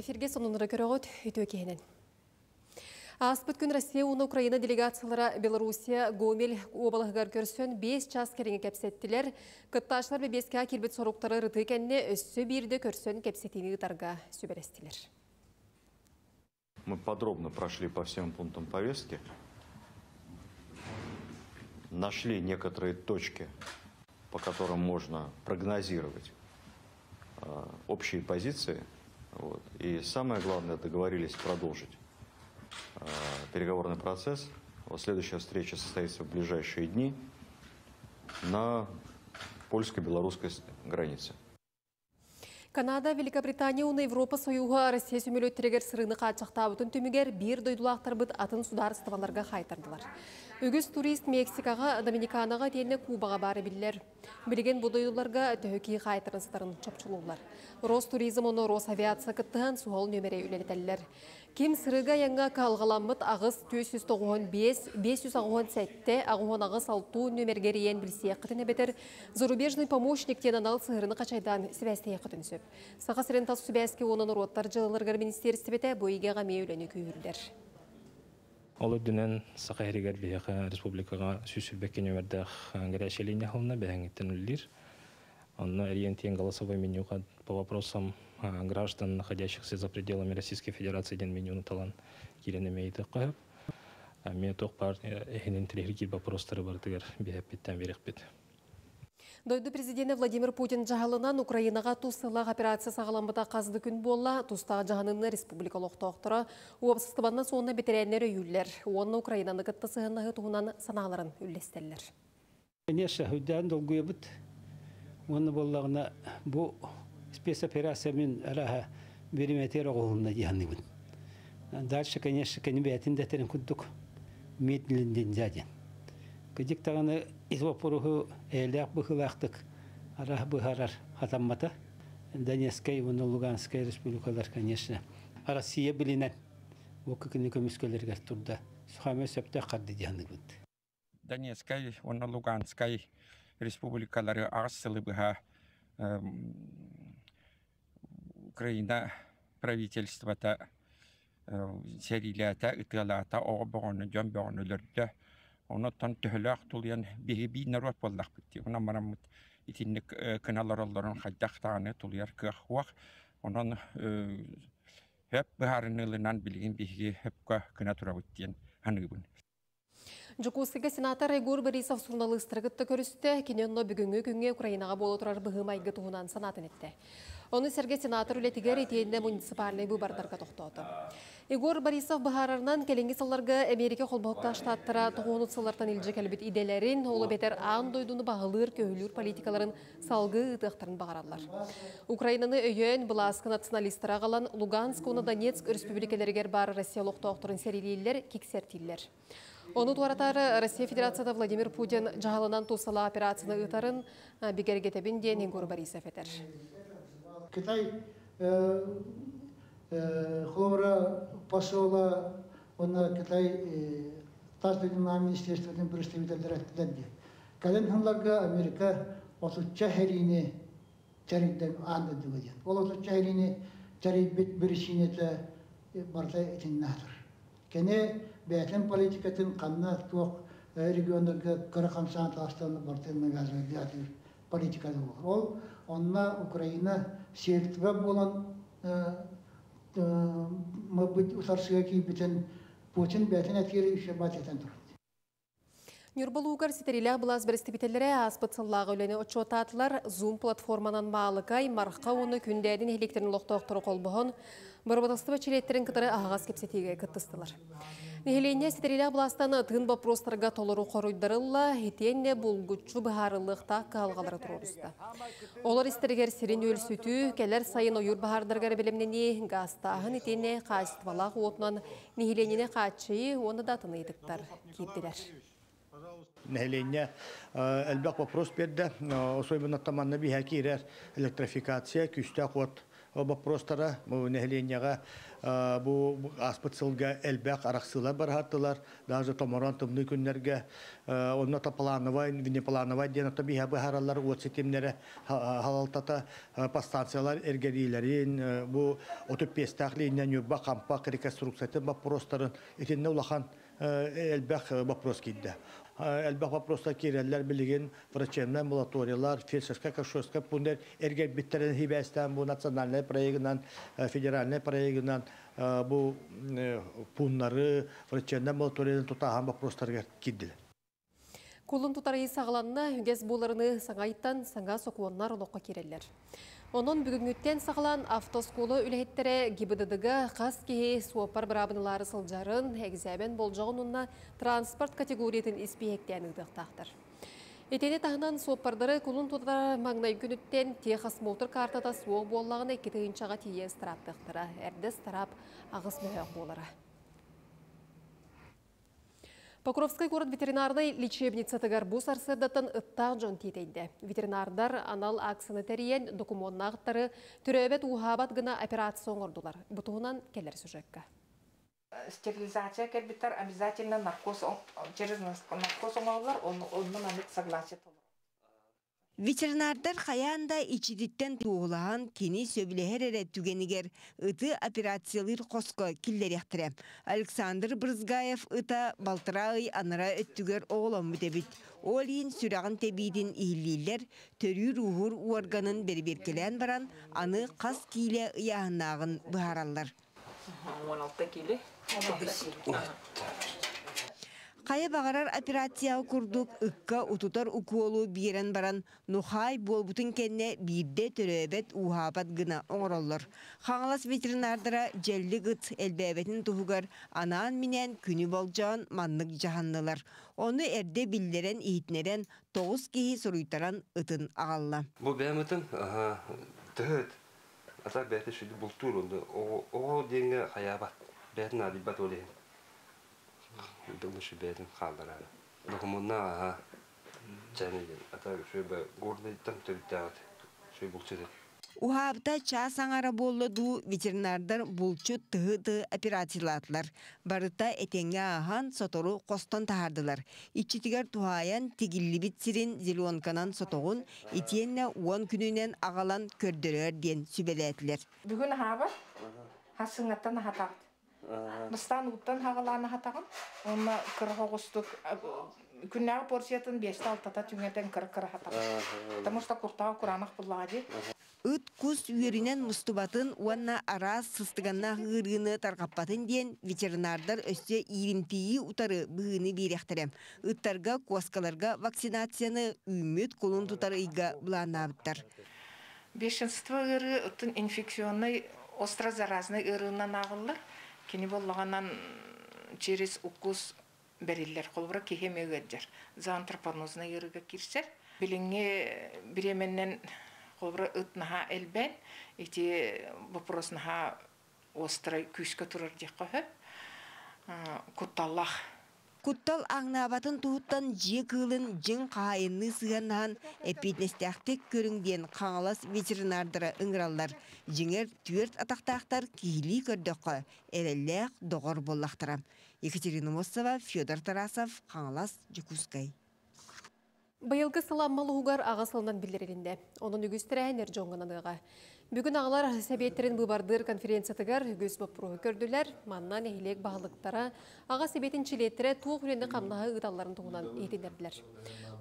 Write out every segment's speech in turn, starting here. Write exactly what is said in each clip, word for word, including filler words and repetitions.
Эфирге сонуныра көрөгөт үтө кенен. Аспыт күн Россия уна Украина делегациялары Белоруссия Гомель обалыгар көрсөн беш час кереңе кепсеттилер. Кытташлар бе беске кирбет соруктары рыты кенне өссө бирде көрсөн кепсетини тарга сөберестилер. Мы подробно прошли по всем пунктам повестки. Нашли некоторые точки, по которым можно прогнозировать э, общие позиции. Вот. И самое главное, договорились продолжить э, переговорный процесс. Вот следующая встреча состоится в ближайшие дни на польско-белорусской границе. Канада, Великобритания, Уна, Европа, Союга, Россия, Сумилет, Тригер, Сырыны, Хачахтабы, Тунтумигер, Бир, Дойдулахтарбыт, Атын, Сударставаларга, Хайтардылар. Үгіз турист Мексикаға, Доминиканаға, Тельне, Кубаға бары білілер. Білген бұ дойдуларға төкі Хайтарынстарын чапчылулар. Ростуризм оны Росавиация кыттыған суғал нөмере үлелетелілер. Ким сырыға яңа қалғаламыт ағыз бес жүз тоқсан бес бес жүз тоқсан жеті ағуан ағыз алты нөмергерейен білсей қытын әбетір. Зарубежный помощник тенанал сығырны қачайдан сібәсте еқытын сөп. Сақа сірентас сүбәске оның ұроттар жылылырғар министерістіпеті бойығаға мейлені көйірдер. Олы дүнен сақа әрігер бейіқі республикаға сүйсірбеккен өмірдәқ ғарашеліне қалына бәңгеттен үлілер. Онна ориентен голосовой меню по вопросам граждан, находящихся за пределами Российской Федерации, ден меню на талан кирен мейді қойып. Мен тоқ бар әйнен тірегер бапростары бардығыр бейәппеттен берекпет. Дойды президенті Владимир Путин жағалынан Украинаға тусылақ операция сағаламыда қазды күн болла, тустаға жағанынны республикалық тоқтыры, уапсыстыбанна соңына бетерәнлер өйіллер. Оны Украинаны кыттысығынағы туғынан саналарын үллестерлер. Onun bollağına bu spesoperasyonun araha birimeter oğulunda yandı bu. Darşı keneşi kenibiyatini de terim kudduk medlindin zaten. Kıcık tağını izvaporuhu eylak bıhılaktık araha bıharar hatanmata. Donetskay ve Luganskay respublikalar keneşi. Arasiye bilinen bu kıkını kömüskeler gerturda. Suhame söpte kardı yandı bu. Donetskay ve Luganskay Республикалары Ассылыбыға Украина правительствата серилята ытылата оғыбығыны жөмбіғынылырды оны тон түхіліғ тұлыян бейбей народ болдақ бітті. Оны марамыт итінік кыналарыларын қайдақтағыны тұлыяр көқ уақ. Оның өп бұхарынылынан білген бейге өпкі кынатура біттен ғанығын. Жукусыга сенатор Егор Борисов журналистыргытты көрісті, кененно бүгінгі күнге Украинаға болу тұрар бұғымайғы туғынан санатын етті. Оны сәрге сенатор үлетігер етейлі муниципалны бұбардарға тоқтауды. Егор Борисов бұхарарынан келенгі салларға Америка қолбақта штаттыра тұғуынут саллартан елжі кәлбет иделерін, олы бетер аң дойдуны бағылыр, көйлір политикаларын салғы ұтықтарын бағаралар. Украинаны өйен бұл асқы националистыра қалан Луганск, оны Донецк республикалергер бар Россиялық тоқтырын серилейлер, кексертейлер. Оны туаратары Россия Федерацияда Владимир Путин жағалынан тусала операцияны ұтарын бекергетебін ден Егор Борисов етер. Китай хлора пошла, она Китай тажды министерстводан представителдер әттілді. Кәлін хынларға Америка отутча хәріне тәрекден аңды дүгеден. Ол отутча хәріне тәрекбет бірішінеті барта етін нәтір. Кәне бәйтін политикатын қанна тоқ региондарға қырықсан тастан бартынның әзірдіятыр политикасы болыр. Ол, онына Украина селтіба болан мұбыт ұтарсыға кейбітін Путин бәйтін әткері үші бәт етін тұр. Нүрбалуғар сетерілі бұлаз бірістіпетелері аспытсыллағы өлені ұтшотатылар Zoom платформанан мағылықай марыққа оны күндәдің електерін лоқтауқтыры қолбығын барбатасты бәчелеттерін кітары ағағас кепсетеге күттістілер. Нехелейне сетерілі бұластаны тұғын бапростарға толыру қоройдарылла, етенне бұлғытшы бұхарылықта қалғалары тұрғызды. Олар істергер серен өлсөті, кәлер сайын ойыр бұхардырғар білімнені ғастағын етенне қашытвалақ отынан нехелейнене қачы оны да тыны едіктар кейптелер. Нехелейне әлбәк вопрос берді, особенно таманны бейәкерер электрификация, күсті қуат Обопростара нехленняга бу аспытсылга элбек араксыла бархаттылар. Даже томорон тымны күннерге онна таплановай, внеплановай ден табиха бахаралар вот системнере халалтата пастанциялар эргерийлерин бу отопес тахлинен юба кампак реконструкцияты бопростарын итинне улахан элбек вопрос кидде. Elbette vaproslar kireller bilgin, fraçemler, mulatoriyalar, filserska, kaşoska, bunlar ergen bittiren hibesten, bu nasyonalne projeginden, federalne projeginden bu bunları fraçemler, mulatoriyadan tutahan vaproslar kiddiler. Kulun tutarayı sağlanına, hüngez bularını sağayıttan sağa sokuanlar olukka kireller. Onun bugüngütten sağlan avtoskolu ülehettere G I B D D'ga qaskihi suopar brabınıları sıljarın egzamen bolcağınunna transport kategoriyetin ispihektenigdik tahtır. Etene tahnan suopardırı kulun tutar magnay günütten Texas motor kartada suoq bollağına keteyinçağa tiyez taraptıqtıra. Erdes tarap ağız mühaq bolara. Покровская город ветеринарный лечебница Тагарбус Арседатан Аттанжон Титейде. Ветеринардар анал аксыны терен документнақтары түрәбет ухабат гына операцион ордулар. Бұтығынан келер сюжетке. Стерилизация кәрбіттер обязательно наркоз, через наркоз оңалылар, онын амет согласит олар. Ветеринардар қаяғында ичидиттен туғылаған кені сөбілігер әрі түгенігер ұты операциялыр қосқы келдер ектірі. Александр Брызгаев ұта балтырағый аныра өттігер оғылан мүдебіт. Ол ең сүрағын тәбейден иілейлер төрі рухыр уарғанын берберкелен баран, аны қас кейлі ұяғынағын бұхаралар. Қайы бағарар операцияу күрдік, үкка ұтутар ұқуолу берін баран, нұхай бол бұтын кәне бірде түрөбет ұхабат ғына оңыролыр. Қаңылас ветеринардыра жәлі ғыт әлбәбетін тұхығар, анаан менен күні болжан маннық жаханнылар. Оны әрде білдерен, ехетнерен, тоғыз кейі сұруйтаран ұтын ағалла. Бұл бәм ұтын түхіт, ата бәті шүді бұлтурынды, оғыл дейінгі қаябат, бәтін адибат олейін. Уһаабыта чаас аңара болладуу ветеринардар булчу тыһы-тыһы операциялаатылар. Барыта этеңге аһан сотору костон таһардылар. Иччитигер тухаян тигиллибит сирин зеленканан сотогун итиэнне уон күнүнен агалан көрдөрөр диэн сүбэлээттилер. Бүгүн аһаабат хасыҥаттан аһатаабыт. Бастан уттан хағаланы хатаған, оны қырға құстық, күннәғы порсиятын бесті алтыда түңеден қыр-қыр хатаған. Тамырста құртаға құранық бұлады. Үт күз үйерінен мұстубатын, уанна араз сыстығанна ғырғыны тарқаппатын дейін ветеринардар өсті ирімтейі ұтары бұғыны беректірі. Үттарға, қоскаларға вакцинацияны үміт қолын тұтары үйге бұланы абыттар. Бешінсітва ғыры ұттың инфекционный острозаразны ғырынан ағылыр. Kini bollağından çerez ukuz beriller kolbura keheme öğedir. Zantrapanozuna yırıga kirser. Bilenge biremenden kolbura ıtnaha elben. Eti boprosnaha ostray küske turar diyekkohö. Kutallak. Kuttall ağnabatın tuğuttan jekılın jeng kahayını sığanağın epidnestahtik körüngden kaŋalas veterinardıra ıngırallar. Jenger tüört ataqtaqtar kihili kördökkö, erelleğ doğor bollaqtıra. Ekaterina Mossova, Fyodor Tarasov, Kaŋalas, Jukutskay. Bayılgı sılanmalı hugar ağasılından bildirilinde. Onun ügüstüren Erjongananığa. Bugün ağalar sebiyetlerin bubardır konferensiyatıgar ügüs bapruhu gördüler. Mannan ehilek bağlıktara ağa sebiyetin çiletlere tuğ hürenli kamnağı gıdalların tuğunan eğitildiler.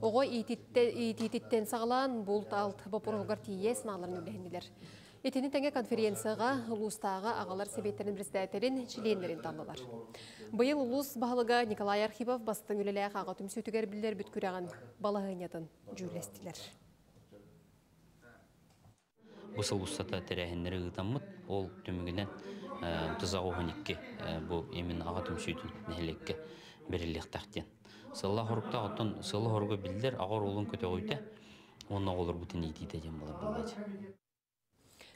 Oğu eğititten sağlan bult alt bapruhu gartiye sınavlarını ülehindiler. Etini tenge konferensiyağa Ulus'tağa ağalar sebiyetlerin prezidentlerin çilenlerin tanılar. Bayıl Ulus bağlıga Nikolay Arkhipov bastın üleleye ağa tümsütüger bilir bütkürağın balahınyatın cüylestiler. Бысыл ұстата тәрәхендері ұтамыд, ол төмігінен тұза оған екке, бұл емін аға төмсейтін нәлекке берілек тәқтен. Сылла ғорғыта ұттын, сылла ғорғы білдер, ағар олың көте қойты, оның олар бұтын етейді ден болар білдер.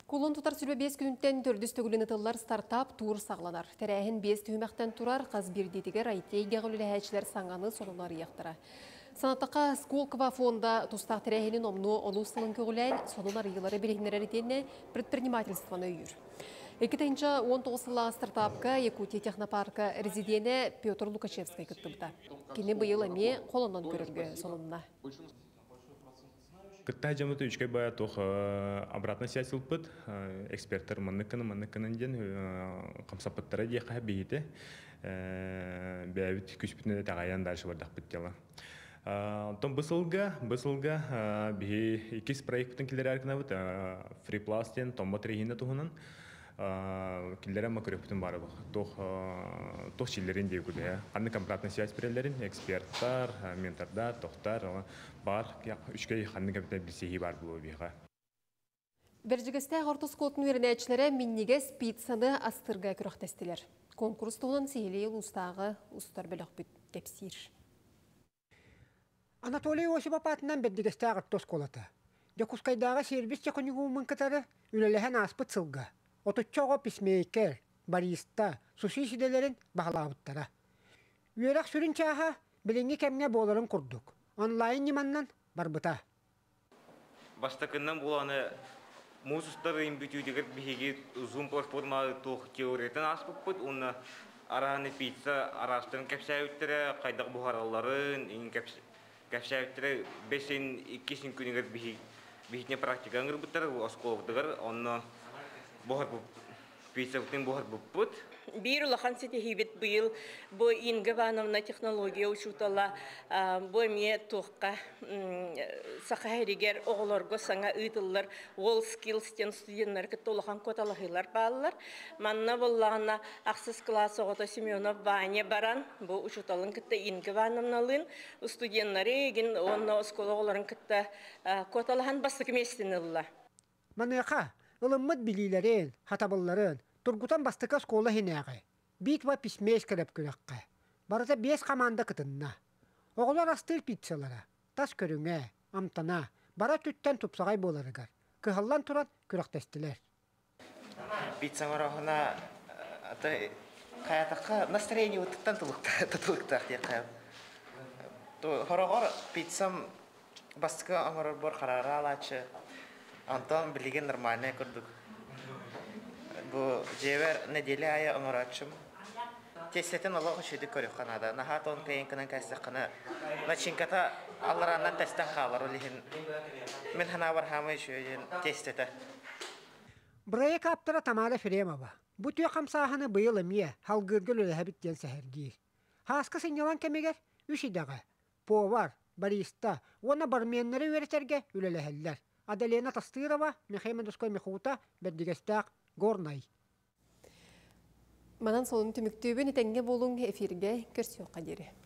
Kulun tutar sürbe beş gününden tördüs tögülünü tıllar start-up tuğur sağlanar. Terähin beş tühümekten turar, qaz bir dediger I T-ge gülüle həyçiler sanganı sonunları yaxtıra. Sanataka Skolkova fonda tustaq terehinin omnu olusının köğülen sonun arıyıları bilehinlerine предпринимательствоны үйір. эки тысяча он тогузунчу жылы стартапка Якутия технопарка резидиене Петр Лукашевский кыттыбыта. Кені быйыл әме қолынан көрілгі сонына. Кытта жамыты үшкай бая тоқ обратно сиасыл пыт, эксперттер манныкыны, манныкынын ден қамсапыттары дейқа бейті. Бәйбіт күшпітіне де тағайан даршы бардақ біттелі. Том бысылға, бысылға бей икес проектін келдері арқынавыт, фрипластен, томба трейхинді тұғынан. Киллерем макрепутун бары бах. Тох тох чиллерин дейгүде. Анны компратны сиас пирелерин, эксперттар, ментордар, тохтар, бар үчкей ханны капта билсеги бар бу бига. Биржигесте Гортосколтун өрнәчләре минниге спицаны астырга күрәктәстеләр. Конкурс туган сейле устагы устар белек бит тепсир. Анатолий Осипатнан биржигесте Гортосколата. Докускайдага сервис чакынугы мөнкәтәре үлеләһән аспыцылга. Otoçoğu pismeyker, barista, sushi şidelerin bağlavutlara. Üyerak sürün çaha, bilingi kemine boğuların kurduk. Online yamandan barbıta. Baştakından bulanı, mususların bütüydüğü bir uzun platforma tuğuk teoriyeten aspıpıd. Onu arahanı pizza, araştırın kapsayıptara, kaydak buharalların kapsayıptara, besin ikisin günüge bir hitne praktikan gırbıtlara, bu askoğuklar, onu Bohar bu, piçavtin bohar bu put. Bir ulakan seti hibet bil, bu ingvanamna teknolojiye uçutala, bu miye tohka saheriger oğlar gosanga uydular, wall skillsten studentler ketolakan kotalahiler bağlar. Manna vallana akses klasa gota Semyonov vanya baran, bu uçutalın kette ingvanamnalın, studentleri gin onna oskolaların kette kotalahan bastıkmestinilla. Manaka. Ilımmat bililerin, hatabalların, turgutan bastıka skola hineğe, bit ve pismeş kerep kürekki, barıza beş kamanda kıtınna. Oğlar astır pitsalara, tas körüne, amtana, bara tütten tupsağay bolarıgar, kıhallan turan kürektestiler. Pitsa marağına, kayataka, nasreni utuktan tutuluktak yakayım. Horağır pitsam bastıka angarır bor karara alaçı. Antam bilgiye normalne kurduk. Bu cevher nedeli aya onuracım. Testetten Allah hoşudu körük kanada. Nahat on kayın kanan kaysız kana. Naçinkata Allah'ın na testten kavar olihin. Min hanavar hamı şöyle testete. Buraya kaptara tamara firemaba. Bu tüy kamsahanı bayılamiye halgırgül ölhabitten sehergir. Haska sinyalan kemiger üç idaga. Povar, barista, ona barmenlere üreterge üleleheller. Adalena Tastırova, Mehmet Özkoy Mekhuta, Berdigestak, Gornay. Manan sonun tümüktüğü nitenge bolun efirge körsüyor kaderi.